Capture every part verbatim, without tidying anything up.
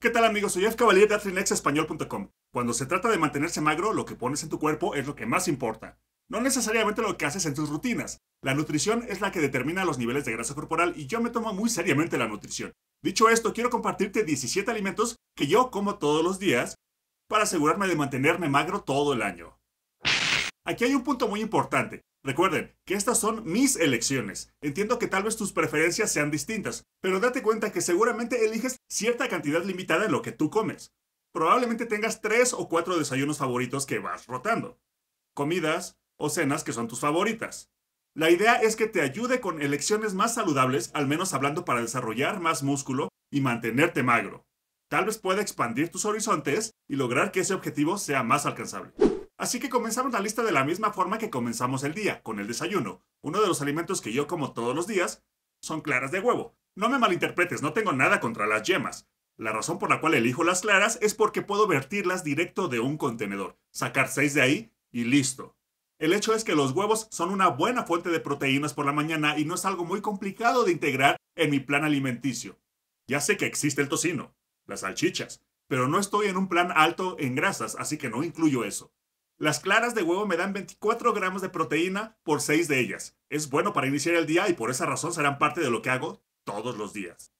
¿Qué tal amigos? Soy Jeff Cavalier de atrinex español punto com. Cuando se trata de mantenerse magro, lo que pones en tu cuerpo es lo que más importa. No necesariamente lo que haces en tus rutinas. La nutrición es la que determina los niveles de grasa corporal y yo me tomo muy seriamente la nutrición. Dicho esto, quiero compartirte diecisiete alimentos que yo como todos los días para asegurarme de mantenerme magro todo el año. Aquí hay un punto muy importante. Recuerden que estas son mis elecciones. Entiendo que tal vez tus preferencias sean distintas, pero date cuenta que seguramente eliges cierta cantidad limitada de lo que tú comes. Probablemente tengas tres o cuatro desayunos favoritos que vas rotando, comidas o cenas que son tus favoritas. La idea es que te ayude con elecciones más saludables, al menos hablando para desarrollar más músculo y mantenerte magro. Tal vez pueda expandir tus horizontes y lograr que ese objetivo sea más alcanzable. Así que comenzamos la lista de la misma forma que comenzamos el día, con el desayuno. Uno de los alimentos que yo como todos los días son claras de huevo. No me malinterpretes, no tengo nada contra las yemas. La razón por la cual elijo las claras es porque puedo vertirlas directo de un contenedor, sacar seis de ahí y listo. El hecho es que los huevos son una buena fuente de proteínas por la mañana y no es algo muy complicado de integrar en mi plan alimenticio. Ya sé que existe el tocino, las salchichas, pero no estoy en un plan alto en grasas, así que no incluyo eso. Las claras de huevo me dan veinticuatro gramos de proteína por seis de ellas. Es bueno para iniciar el día y por esa razón serán parte de lo que hago todos los días.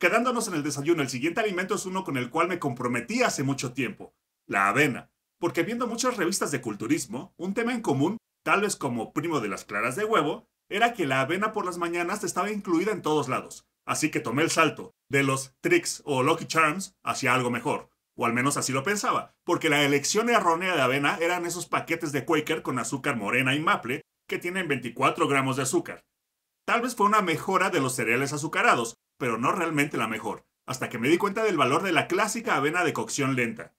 Quedándonos en el desayuno, el siguiente alimento es uno con el cual me comprometí hace mucho tiempo, la avena. Porque viendo muchas revistas de culturismo, un tema en común, tal vez como primo de las claras de huevo, era que la avena por las mañanas estaba incluida en todos lados. Así que tomé el salto de los tricks o Lucky Charms hacia algo mejor. O al menos así lo pensaba, porque la elección errónea de avena eran esos paquetes de Quaker con azúcar morena y maple que tienen veinticuatro gramos de azúcar. Tal vez fue una mejora de los cereales azucarados, pero no realmente la mejor, hasta que me di cuenta del valor de la clásica avena de cocción lenta.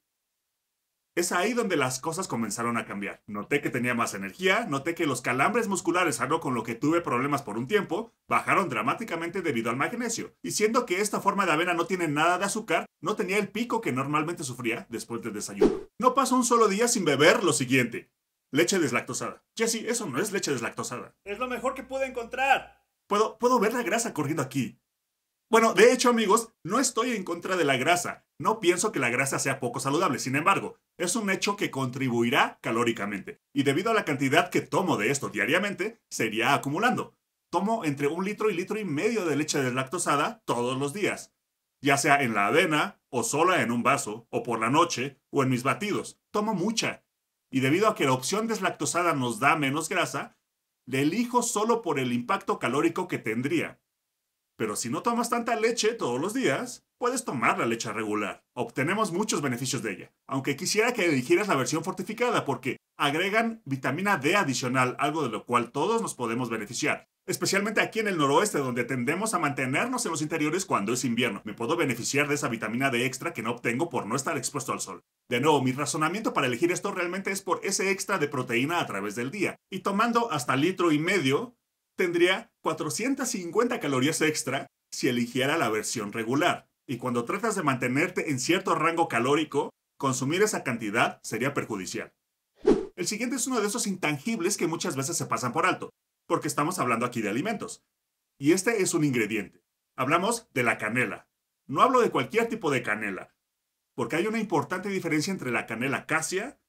Es ahí donde las cosas comenzaron a cambiar. Noté que tenía más energía, noté que los calambres musculares, algo con lo que tuve problemas por un tiempo, bajaron dramáticamente debido al magnesio. Y siendo que esta forma de avena no tiene nada de azúcar, no tenía el pico que normalmente sufría después del desayuno. No paso un solo día sin beber lo siguiente. Leche deslactosada. Jesse, eso no es leche deslactosada. Es lo mejor que pude encontrar. Puedo, puedo ver la grasa corriendo aquí. Bueno, de hecho amigos, no estoy en contra de la grasa. No pienso que la grasa sea poco saludable, sin embargo, es un hecho que contribuirá calóricamente. Y debido a la cantidad que tomo de esto diariamente, se iría acumulando. Tomo entre un litro y litro y medio de leche deslactosada todos los días. Ya sea en la avena, o sola en un vaso, o por la noche, o en mis batidos. Tomo mucha. Y debido a que la opción deslactosada nos da menos grasa, la elijo solo por el impacto calórico que tendría. Pero si no tomas tanta leche todos los días, puedes tomar la leche regular. Obtenemos muchos beneficios de ella, aunque quisiera que eligieras la versión fortificada porque agregan vitamina D adicional, algo de lo cual todos nos podemos beneficiar. Especialmente aquí en el noroeste, donde tendemos a mantenernos en los interiores cuando es invierno. Me puedo beneficiar de esa vitamina D extra que no obtengo por no estar expuesto al sol. De nuevo, mi razonamiento para elegir esto realmente es por ese extra de proteína a través del día. Y tomando hasta litro y medio, tendría cuatrocientas cincuenta calorías extra si eligiera la versión regular. Y cuando tratas de mantenerte en cierto rango calórico, consumir esa cantidad sería perjudicial. El siguiente es uno de esos intangibles que muchas veces se pasan por alto, porque estamos hablando aquí de alimentos. Y este es un ingrediente. Hablamos de la canela. No hablo de cualquier tipo de canela, porque hay una importante diferencia entre la canela cassia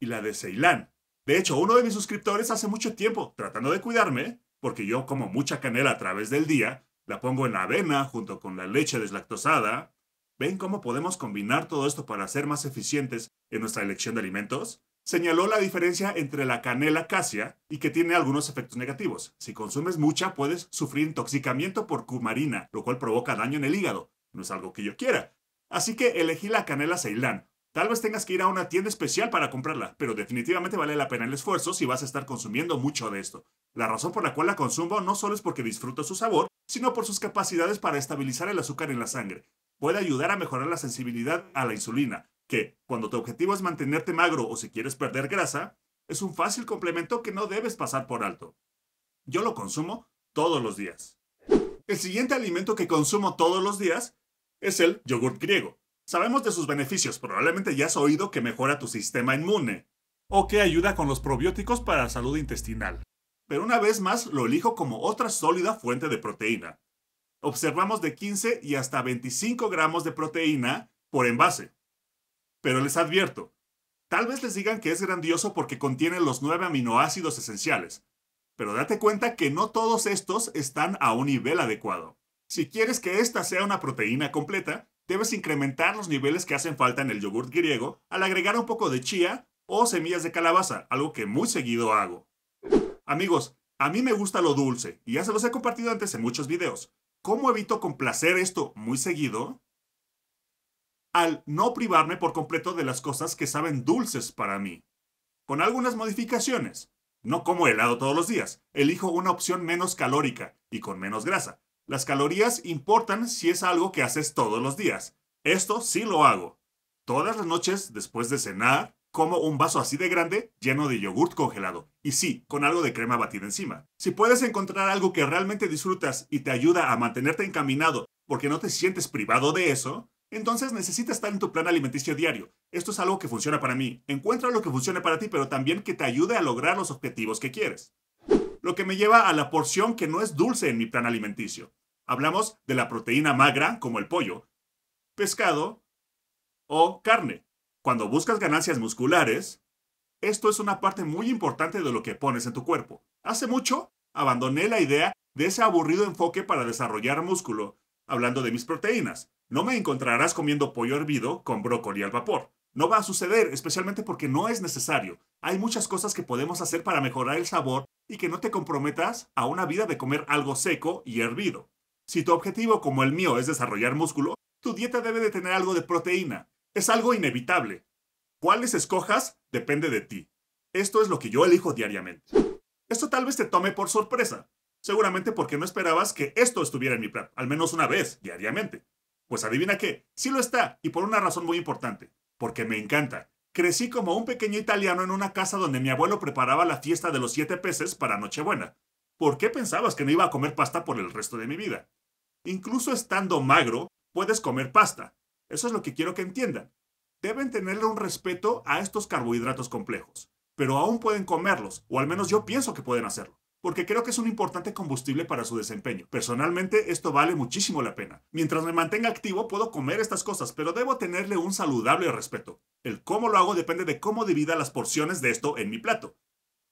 y la de Ceilán. De hecho, uno de mis suscriptores hace mucho tiempo, tratando de cuidarme, porque yo como mucha canela a través del día, la pongo en la avena junto con la leche deslactosada. ¿Ven cómo podemos combinar todo esto para ser más eficientes en nuestra elección de alimentos? Señaló la diferencia entre la canela cassia y que tiene algunos efectos negativos. Si consumes mucha, puedes sufrir intoxicamiento por cumarina, lo cual provoca daño en el hígado. No es algo que yo quiera. Así que elegí la canela Ceilán. Tal vez tengas que ir a una tienda especial para comprarla, pero definitivamente vale la pena el esfuerzo si vas a estar consumiendo mucho de esto. La razón por la cual la consumo no solo es porque disfruto su sabor, sino por sus capacidades para estabilizar el azúcar en la sangre. Puede ayudar a mejorar la sensibilidad a la insulina, que, cuando tu objetivo es mantenerte magro o si quieres perder grasa, es un fácil complemento que no debes pasar por alto. Yo lo consumo todos los días. El siguiente alimento que consumo todos los días es el yogurt griego. Sabemos de sus beneficios, probablemente ya has oído que mejora tu sistema inmune o que ayuda con los probióticos para la salud intestinal. Pero una vez más lo elijo como otra sólida fuente de proteína. observamos de quince y hasta veinticinco gramos de proteína por envase. Pero les advierto, tal vez les digan que es grandioso porque contiene los nueve aminoácidos esenciales, pero date cuenta que no todos estos están a un nivel adecuado. Si quieres que esta sea una proteína completa, debes incrementar los niveles que hacen falta en el yogurt griego al agregar un poco de chía o semillas de calabaza, algo que muy seguido hago. Amigos, a mí me gusta lo dulce, y ya se los he compartido antes en muchos videos. ¿Cómo evito complacer esto muy seguido? Al no privarme por completo de las cosas que saben dulces para mí. Con algunas modificaciones. No como helado todos los días. Elijo una opción menos calórica y con menos grasa. Las calorías importan si es algo que haces todos los días. Esto sí lo hago. Todas las noches, después de cenar, como un vaso así de grande lleno de yogurt congelado. Y sí, con algo de crema batida encima. Si puedes encontrar algo que realmente disfrutas y te ayuda a mantenerte encaminado porque no te sientes privado de eso, entonces necesitas estar en tu plan alimenticio diario. Esto es algo que funciona para mí. Encuentra lo que funcione para ti, pero también que te ayude a lograr los objetivos que quieres. Lo que me lleva a la porción que no es dulce en mi plan alimenticio. Hablamos de la proteína magra, como el pollo, pescado o carne. Cuando buscas ganancias musculares, esto es una parte muy importante de lo que pones en tu cuerpo. Hace mucho abandoné la idea de ese aburrido enfoque para desarrollar músculo, hablando de mis proteínas. No me encontrarás comiendo pollo hervido con brócoli al vapor. No va a suceder, especialmente porque no es necesario. Hay muchas cosas que podemos hacer para mejorar el sabor y que no te comprometas a una vida de comer algo seco y hervido. Si tu objetivo, como el mío, es desarrollar músculo, tu dieta debe de tener algo de proteína. Es algo inevitable. ¿Cuáles escojas? Depende de ti. Esto es lo que yo elijo diariamente. Esto tal vez te tome por sorpresa. Seguramente porque no esperabas que esto estuviera en mi plan, al menos una vez, diariamente. Pues adivina qué, sí lo está, y por una razón muy importante. Porque me encanta. Crecí como un pequeño italiano en una casa donde mi abuelo preparaba la fiesta de los siete peces para Nochebuena. ¿Por qué pensabas que no iba a comer pasta por el resto de mi vida? Incluso estando magro, puedes comer pasta. Eso es lo que quiero que entiendan. Deben tenerle un respeto a estos carbohidratos complejos, pero aún pueden comerlos, o al menos yo pienso que pueden hacerlo, porque creo que es un importante combustible para su desempeño. Personalmente, esto vale muchísimo la pena. Mientras me mantenga activo, puedo comer estas cosas, pero debo tenerle un saludable respeto. El cómo lo hago depende de cómo divida las porciones de esto en mi plato.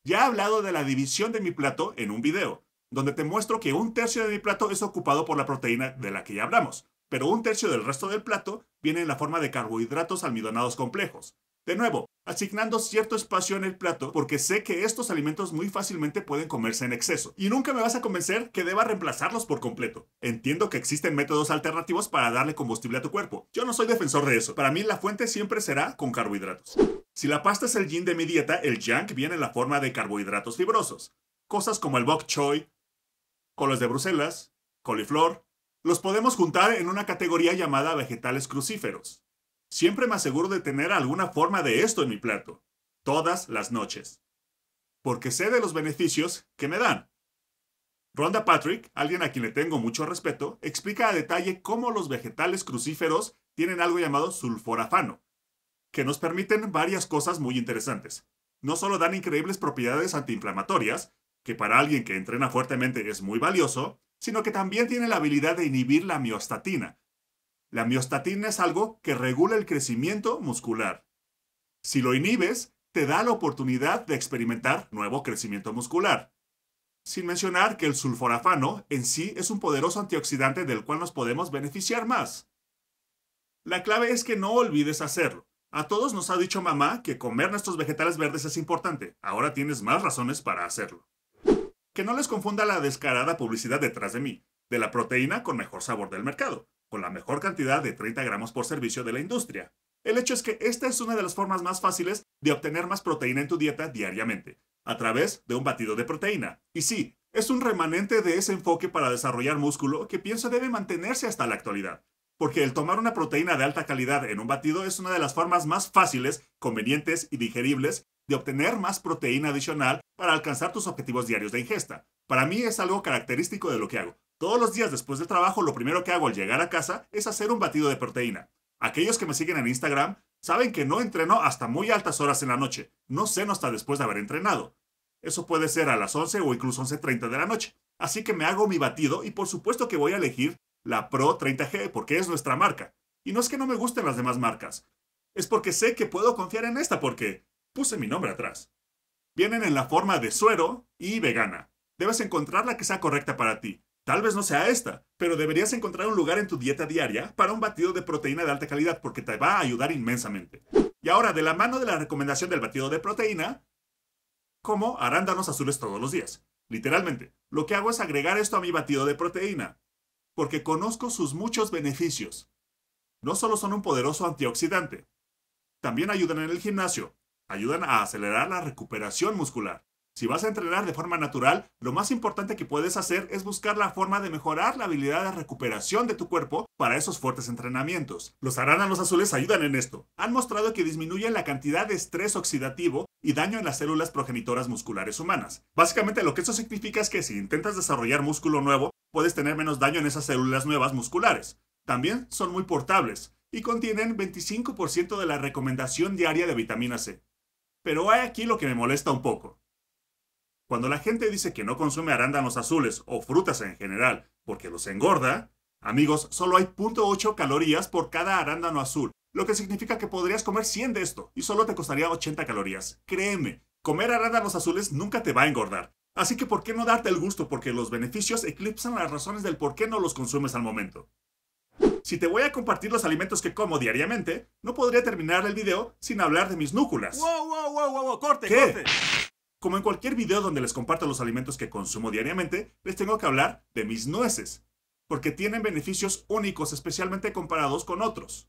Ya he hablado de la división de mi plato en un video, donde te muestro que un tercio de mi plato es ocupado por la proteína de la que ya hablamos, pero un tercio del resto del plato viene en la forma de carbohidratos almidonados complejos. De nuevo, asignando cierto espacio en el plato porque sé que estos alimentos muy fácilmente pueden comerse en exceso. Y nunca me vas a convencer que deba reemplazarlos por completo. Entiendo que existen métodos alternativos para darle combustible a tu cuerpo. Yo no soy defensor de eso. Para mí la fuente siempre será con carbohidratos. Si la pasta es el yin de mi dieta, el yang viene en la forma de carbohidratos fibrosos. Cosas como el bok choy, coles de Bruselas, coliflor. Los podemos juntar en una categoría llamada vegetales crucíferos. Siempre me aseguro de tener alguna forma de esto en mi plato, todas las noches, porque sé de los beneficios que me dan. Rhonda Patrick, alguien a quien le tengo mucho respeto, explica a detalle cómo los vegetales crucíferos tienen algo llamado sulforafano, que nos permiten varias cosas muy interesantes. No solo dan increíbles propiedades antiinflamatorias, que para alguien que entrena fuertemente es muy valioso, sino que también tiene la habilidad de inhibir la miostatina. La miostatina es algo que regula el crecimiento muscular. Si lo inhibes, te da la oportunidad de experimentar nuevo crecimiento muscular. Sin mencionar que el sulforafano en sí es un poderoso antioxidante del cual nos podemos beneficiar más. La clave es que no olvides hacerlo. A todos nos ha dicho mamá que comer nuestros vegetales verdes es importante. Ahora tienes más razones para hacerlo. Que no les confunda la descarada publicidad detrás de mí, de la proteína con mejor sabor del mercado, con la mejor cantidad de treinta gramos por servicio de la industria. El hecho es que esta es una de las formas más fáciles de obtener más proteína en tu dieta diariamente, a través de un batido de proteína. Y sí, es un remanente de ese enfoque para desarrollar músculo que pienso debe mantenerse hasta la actualidad, porque el tomar una proteína de alta calidad en un batido es una de las formas más fáciles, convenientes y digeribles de obtener más proteína adicional para alcanzar tus objetivos diarios de ingesta. Para mí es algo característico de lo que hago. Todos los días después del trabajo, lo primero que hago al llegar a casa es hacer un batido de proteína. Aquellos que me siguen en Instagram saben que no entreno hasta muy altas horas en la noche. No ceno hasta después de haber entrenado. Eso puede ser a las once o incluso once treinta de la noche. Así que me hago mi batido y por supuesto que voy a elegir la Pro treinta G porque es nuestra marca. Y no es que no me gusten las demás marcas, es porque sé que puedo confiar en esta porque puse mi nombre atrás. Vienen en la forma de suero y vegana. Debes encontrar la que sea correcta para ti. Tal vez no sea esta, pero deberías encontrar un lugar en tu dieta diaria para un batido de proteína de alta calidad porque te va a ayudar inmensamente. Y ahora, de la mano de la recomendación del batido de proteína, como arándanos azules todos los días. Literalmente, lo que hago es agregar esto a mi batido de proteína, porque conozco sus muchos beneficios. No solo son un poderoso antioxidante, también ayudan en el gimnasio, ayudan a acelerar la recuperación muscular. Si vas a entrenar de forma natural, lo más importante que puedes hacer es buscar la forma de mejorar la habilidad de recuperación de tu cuerpo para esos fuertes entrenamientos. Los arándanos azules ayudan en esto. Han mostrado que disminuyen la cantidad de estrés oxidativo y daño en las células progenitoras musculares humanas. Básicamente lo que eso significa es que si intentas desarrollar músculo nuevo, puedes tener menos daño en esas células nuevas musculares. También son muy portables y contienen veinticinco por ciento de la recomendación diaria de vitamina C. Pero hay aquí lo que me molesta un poco. Cuando la gente dice que no consume arándanos azules o frutas en general porque los engorda, amigos, solo hay cero punto ocho calorías por cada arándano azul, lo que significa que podrías comer cien de esto y solo te costaría ochenta calorías. Créeme, comer arándanos azules nunca te va a engordar. Así que ¿por qué no darte el gusto? Porque los beneficios eclipsan las razones del por qué no los consumes al momento. Si te voy a compartir los alimentos que como diariamente, no podría terminar el video sin hablar de mis núculas. ¡Wow, wow, wow, wow, wow! ¡Corte, ¿Qué? corte! Como en cualquier video donde les comparto los alimentos que consumo diariamente, les tengo que hablar de mis nueces, porque tienen beneficios únicos, especialmente comparados con otros.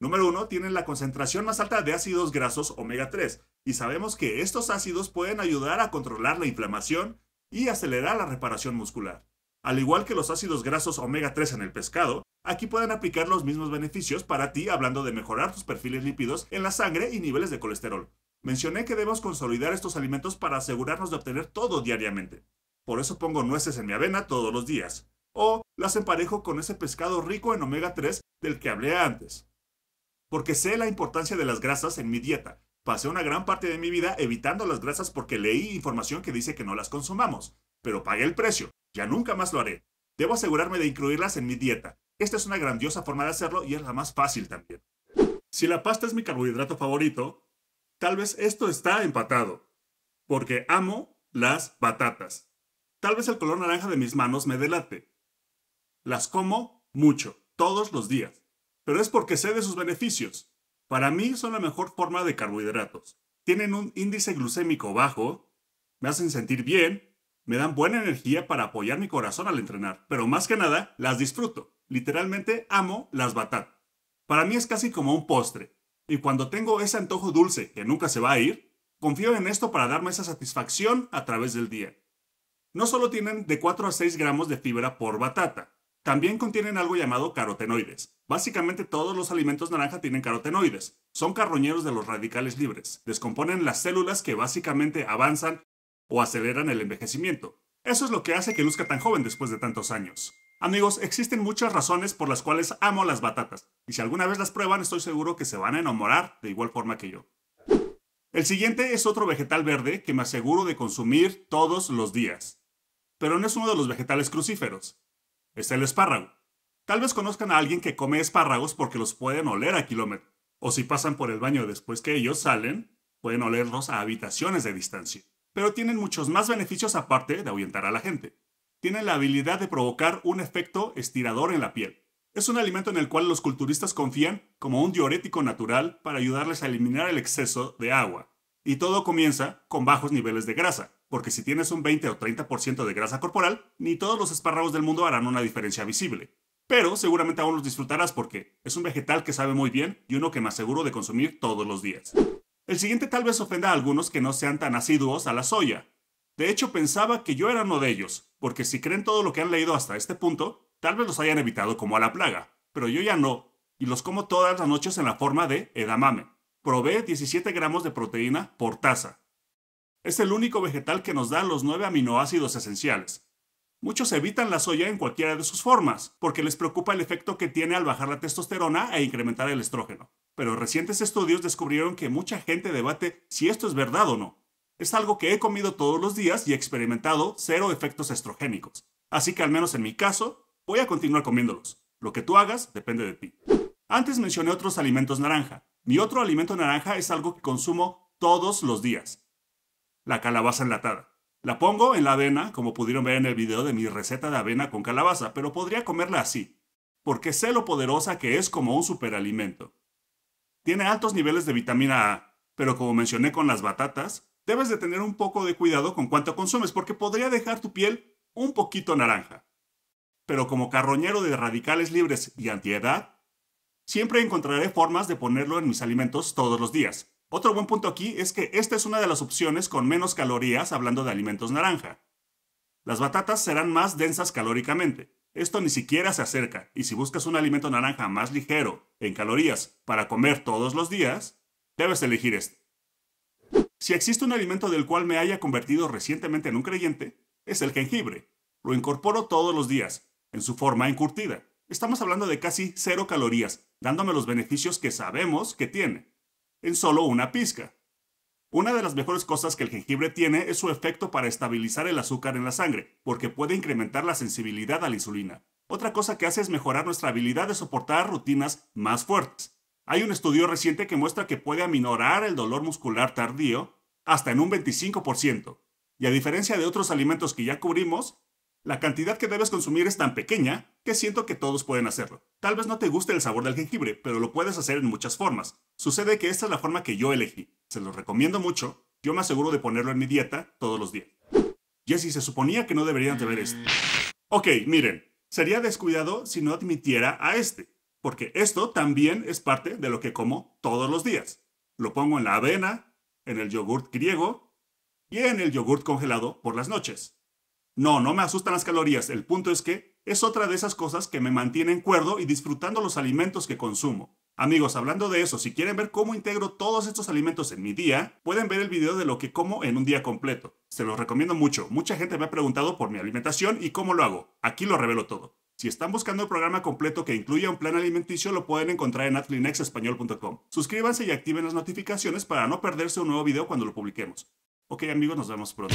Número uno, tienen la concentración más alta de ácidos grasos omega tres, y sabemos que estos ácidos pueden ayudar a controlar la inflamación y acelerar la reparación muscular. Al igual que los ácidos grasos omega tres en el pescado, aquí pueden aplicar los mismos beneficios para ti, hablando de mejorar tus perfiles lípidos en la sangre y niveles de colesterol. Mencioné que debemos consolidar estos alimentos para asegurarnos de obtener todo diariamente. Por eso pongo nueces en mi avena todos los días. O las emparejo con ese pescado rico en omega tres del que hablé antes. Porque sé la importancia de las grasas en mi dieta. Pasé una gran parte de mi vida evitando las grasas porque leí información que dice que no las consumamos. Pero pagué el precio. Ya nunca más lo haré. Debo asegurarme de incluirlas en mi dieta. Esta es una grandiosa forma de hacerlo y es la más fácil también. Si la pasta es mi carbohidrato favorito, tal vez esto está empatado, porque amo las batatas. Tal vez el color naranja de mis manos me delate. Las como mucho, todos los días, pero es porque sé de sus beneficios. Para mí son la mejor forma de carbohidratos. Tienen un índice glucémico bajo, me hacen sentir bien, me dan buena energía para apoyar mi corazón al entrenar, pero más que nada las disfruto. Literalmente amo las batatas. Para mí es casi como un postre. Y cuando tengo ese antojo dulce que nunca se va a ir, confío en esto para darme esa satisfacción a través del día. No solo tienen de cuatro a seis gramos de fibra por batata, también contienen algo llamado carotenoides. Básicamente todos los alimentos naranja tienen carotenoides. Son carroñeros de los radicales libres. Descomponen las células que básicamente avanzan o aceleran el envejecimiento. Eso es lo que hace que luzca tan joven después de tantos años. Amigos, existen muchas razones por las cuales amo las batatas, y si alguna vez las prueban estoy seguro que se van a enamorar de igual forma que yo. El siguiente es otro vegetal verde que me aseguro de consumir todos los días, pero no es uno de los vegetales crucíferos, es el espárrago. Tal vez conozcan a alguien que come espárragos porque los pueden oler a kilómetros, o si pasan por el baño después que ellos salen, pueden olerlos a habitaciones de distancia, pero tienen muchos más beneficios aparte de ahuyentar a la gente. Tiene la habilidad de provocar un efecto estirador en la piel. Es un alimento en el cual los culturistas confían como un diurético natural para ayudarles a eliminar el exceso de agua. Y todo comienza con bajos niveles de grasa, porque si tienes un veinte o treinta por ciento de grasa corporal, ni todos los espárragos del mundo harán una diferencia visible. Pero seguramente aún los disfrutarás porque es un vegetal que sabe muy bien y uno que me aseguro de consumir todos los días. El siguiente tal vez ofenda a algunos que no sean tan asiduos a la soya. De hecho, pensaba que yo era uno de ellos, porque si creen todo lo que han leído hasta este punto, tal vez los hayan evitado como a la plaga, pero yo ya no, y los como todas las noches en la forma de edamame. Provee diecisiete gramos de proteína por taza. Es el único vegetal que nos da los nueve aminoácidos esenciales. Muchos evitan la soya en cualquiera de sus formas, porque les preocupa el efecto que tiene al bajar la testosterona e incrementar el estrógeno. Pero recientes estudios descubrieron que mucha gente debate si esto es verdad o no. Es algo que he comido todos los días y he experimentado cero efectos estrogénicos. Así que al menos en mi caso, voy a continuar comiéndolos. Lo que tú hagas depende de ti. Antes mencioné otros alimentos naranja. Mi otro alimento naranja es algo que consumo todos los días. La calabaza enlatada. La pongo en la avena, como pudieron ver en el video de mi receta de avena con calabaza, pero podría comerla así, porque sé lo poderosa que es como un superalimento. Tiene altos niveles de vitamina A, pero como mencioné con las batatas, debes de tener un poco de cuidado con cuánto consumes, porque podría dejar tu piel un poquito naranja. Pero como carroñero de radicales libres y antiedad, siempre encontraré formas de ponerlo en mis alimentos todos los días. Otro buen punto aquí es que esta es una de las opciones con menos calorías hablando de alimentos naranja. Las batatas serán más densas calóricamente. Esto ni siquiera se acerca, y si buscas un alimento naranja más ligero en calorías para comer todos los días, debes elegir este. Si existe un alimento del cual me haya convertido recientemente en un creyente, es el jengibre. Lo incorporo todos los días, en su forma encurtida. Estamos hablando de casi cero calorías, dándome los beneficios que sabemos que tiene. En solo una pizca. Una de las mejores cosas que el jengibre tiene es su efecto para estabilizar el azúcar en la sangre, porque puede incrementar la sensibilidad a la insulina. Otra cosa que hace es mejorar nuestra habilidad de soportar rutinas más fuertes. Hay un estudio reciente que muestra que puede aminorar el dolor muscular tardío hasta en un veinticinco por ciento. Y a diferencia de otros alimentos que ya cubrimos, la cantidad que debes consumir es tan pequeña que siento que todos pueden hacerlo. Tal vez no te guste el sabor del jengibre, pero lo puedes hacer en muchas formas. Sucede que esta es la forma que yo elegí. Se los recomiendo mucho. Yo me aseguro de ponerlo en mi dieta todos los días. Jesse, se suponía que no deberían de ver esto. Ok, miren. Sería descuidado si no admitiera a este, porque esto también es parte de lo que como todos los días. Lo pongo en la avena, en el yogurt griego y en el yogurt congelado por las noches. No, no me asustan las calorías, el punto es que es otra de esas cosas que me mantienen cuerdo y disfrutando los alimentos que consumo. Amigos, hablando de eso, si quieren ver cómo integro todos estos alimentos en mi día, pueden ver el video de lo que como en un día completo. Se los recomiendo mucho, mucha gente me ha preguntado por mi alimentación y cómo lo hago. Aquí lo revelo todo. Si están buscando el programa completo que incluya un plan alimenticio, lo pueden encontrar en atlinex español punto com. Suscríbanse y activen las notificaciones para no perderse un nuevo video cuando lo publiquemos. Ok amigos, nos vemos pronto.